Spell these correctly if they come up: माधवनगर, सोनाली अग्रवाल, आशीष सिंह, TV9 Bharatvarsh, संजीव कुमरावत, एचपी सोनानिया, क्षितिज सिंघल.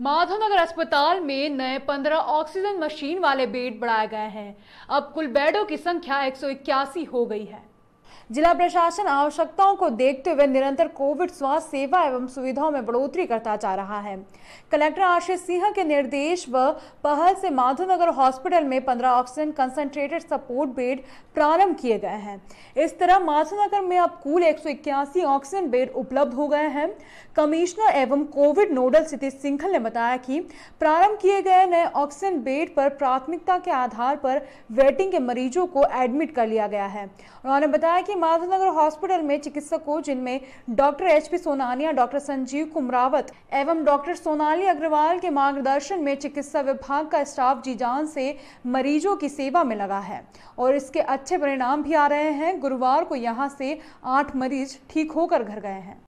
माधवनगर अस्पताल में नए 15 ऑक्सीजन मशीन वाले बेड बढ़ाए गए हैं। अब कुल बेडों की संख्या 181 हो गई है। जिला प्रशासन आवश्यकताओं को देखते हुए निरंतर कोविड स्वास्थ्य सेवा एवं सुविधाओं में बढ़ोतरी करता जा रहा है। कलेक्टर आशीष सिंह के निर्देश व पहल से माधवनगर हॉस्पिटल में 15 ऑक्सीजन कंसंट्रेटेड सपोर्ट बेड प्रारंभ किए गए हैं। इस तरह माधवनगर में अब कुल 181 ऑक्सीजन बेड उपलब्ध हो गए हैं। कमिश्नर एवं कोविड नोडल क्षितिज सिंघल ने बताया कि प्रारंभ किए गए नए ऑक्सीजन बेड पर प्राथमिकता के आधार पर वेटिंग के मरीजों को एडमिट कर लिया गया है। उन्होंने बताया कि माधवनगर हॉस्पिटल में चिकित्सकों जिनमें doctor एचपी सोनानिया, doctor संजीव कुमरावत एवं डॉक्टर सोनाली अग्रवाल के मार्गदर्शन में चिकित्सा विभाग का स्टाफ जीजान से मरीजों की सेवा में लगा है और इसके अच्छे परिणाम भी आ रहे हैं। गुरुवार को यहां से 8 मरीज ठीक होकर घर गए हैं।